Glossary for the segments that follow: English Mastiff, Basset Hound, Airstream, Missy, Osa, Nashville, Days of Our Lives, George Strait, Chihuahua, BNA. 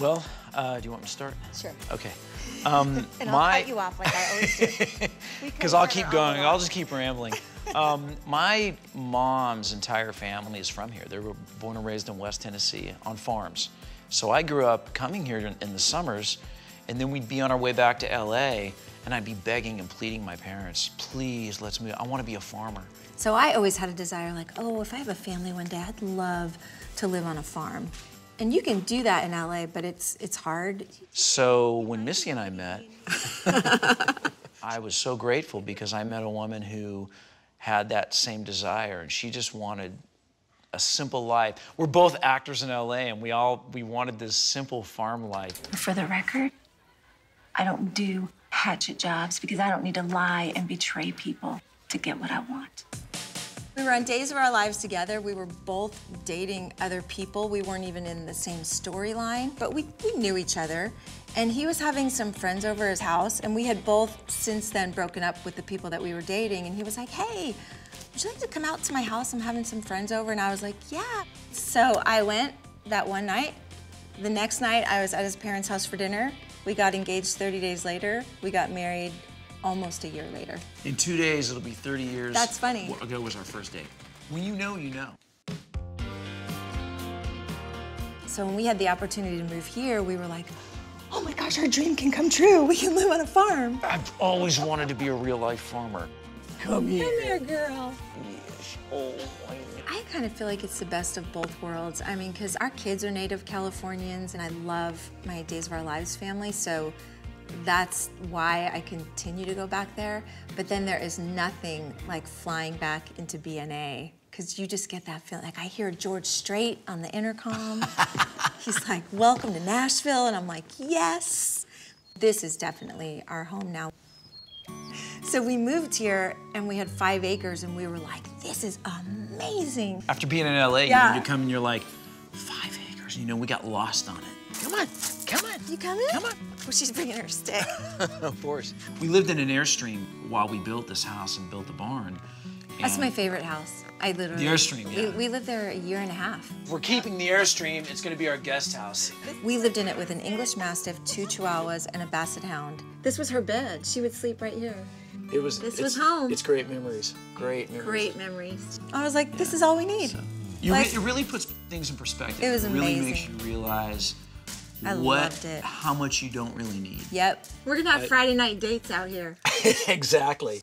Well, do you want me to start? Sure. Okay. And I'll cut you off like I always do. Because I'll keep going. I'll just keep rambling. My mom's entire family is from here. They were born and raised in West Tennessee on farms. So I grew up coming here in the summers, and then we'd be on our way back to LA, and I'd be begging and pleading my parents, please, let's move. I want to be a farmer. So I always had a desire like, oh, if I have a family one day, I'd love to live on a farm. And you can do that in LA, but it's hard. So when Missy and I met, I was so grateful because I met a woman who had that same desire, and she just wanted a simple life. We're both actors in LA, and we wanted this simple farm life. For the record, I don't do hatchet jobs because I don't need to lie and betray people to get what I want. We were on Days of Our Lives together. We were both dating other people. We weren't even in the same storyline, but we knew each other. And he was having some friends over his house, and we had both since then broken up with the people that we were dating. And he was like, hey, would you like to come out to my house? I'm having some friends over. And I was like, yeah. So I went that one night. The next night, I was at his parents' house for dinner. We got engaged 30 days later. We got married almost a year later. In 2 days, it'll be 30 years. That's funny. Ago was our first date. When you know, you know. So when we had the opportunity to move here, we were like, oh my gosh, our dream can come true. We can live on a farm. I've always wanted to be a real-life farmer. Come here. Come here, girl. Yes. Oh, I kind of feel like it's the best of both worlds. I mean, because our kids are native Californians, and I love my Days of Our Lives family, so that's why I continue to go back there. But then there is nothing like flying back into BNA, because you just get that feeling. Like, I hear George Strait on the intercom. He's like, welcome to Nashville. And I'm like, yes. This is definitely our home now. So we moved here, and we had 5 acres, and we were like, this is amazing. After being in LA, yeah, you come and you're like, 5 acres. You know, we got lost on it. Come on, come on. You coming? Come on. Well, she's bringing her stick. Of course. We lived in an Airstream while we built this house and built the barn. That's my favorite house. I literally. The Airstream, yeah. We lived there a year and a half. We're keeping the Airstream. It's going to be our guest house. We lived in it with an English Mastiff, 2 Chihuahuas, and a Basset Hound. This was her bed. She would sleep right here. It was. This was home. It's great memories. Great memories. Great memories. I was like, this is all we need. So, like, it really puts things in perspective. It was amazing. It really makes you realize loved it. How much you don't really need. Yep. We're going to have Friday night dates out here. Exactly.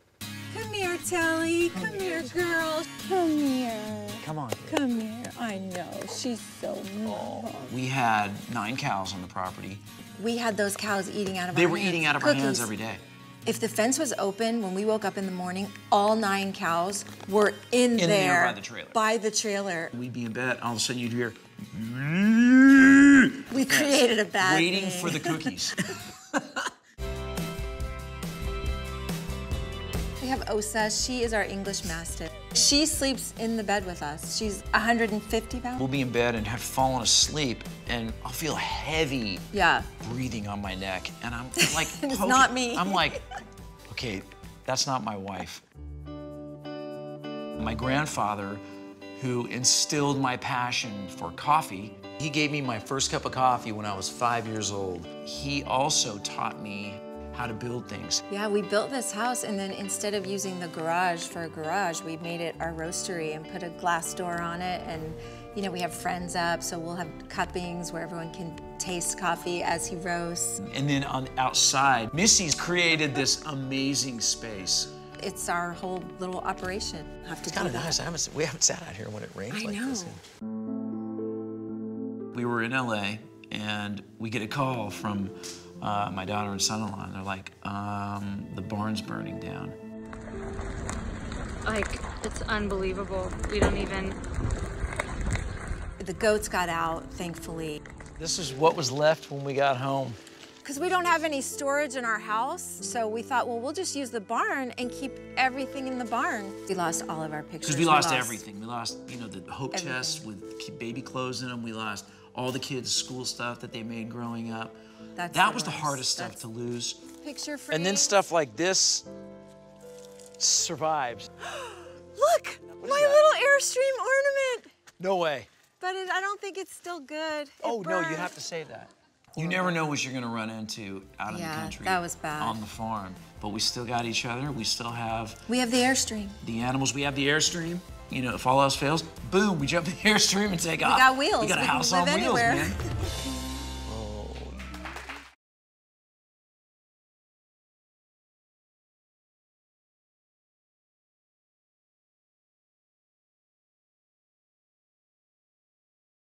Come here, Telly. Come here, girl. Come here. Come on. Girl. Come here. I know. She's so normal. We had 9 cows on the property. We had those cows eating out of our hands. They were eating out of our hands every day. If the fence was open when we woke up in the morning, all 9 cows were in there by the trailer. We'd be in bed, all of a sudden you'd hear. We created a bad thing. Waiting for the cookies. We have Osa. She is our English Mastiff. She sleeps in the bed with us. She's 150 pounds. We'll be in bed and have fallen asleep, and I'll feel heavy breathing on my neck. And I'm like, it's not me. I'm like, okay, that's not my wife. My grandfather, who instilled my passion for coffee, he gave me my first cup of coffee when I was 5 years old. He also taught me how to build things. Yeah, we built this house, and then instead of using the garage for a garage, we made it our roastery and put a glass door on it, and you know, we have friends up, so we'll have cuppings where everyone can taste coffee as he roasts. And then on the outside, Missy's created this amazing space. It's our whole little operation. It's kind of nice. We haven't sat out here when it rains like this. We were in LA, and we get a call from my daughter and son-in-law, and they're like, the barn's burning down. Like, it's unbelievable. We don't even... The goats got out, thankfully. This is what was left when we got home. Because we don't have any storage in our house, so we thought, well, we'll just use the barn and keep everything in the barn. We lost all of our pictures. Because we lost everything. We lost, you know, the hope chests with baby clothes in them. We lost all the kids' school stuff that they made growing up. That was the hardest stuff to lose. Picture frame. And then stuff like this survives. Look, my little Airstream ornament. No way. But I don't think it's still good. Oh, no, you have to save that. You never know what you're going to run into out in the country. Yeah, that was bad. On the farm. But we still got each other. We still have... We have the Airstream. The animals. We have the Airstream. You know, if all else fails, boom, we jump in the Airstream and take off. We got wheels. We got a house on wheels, man.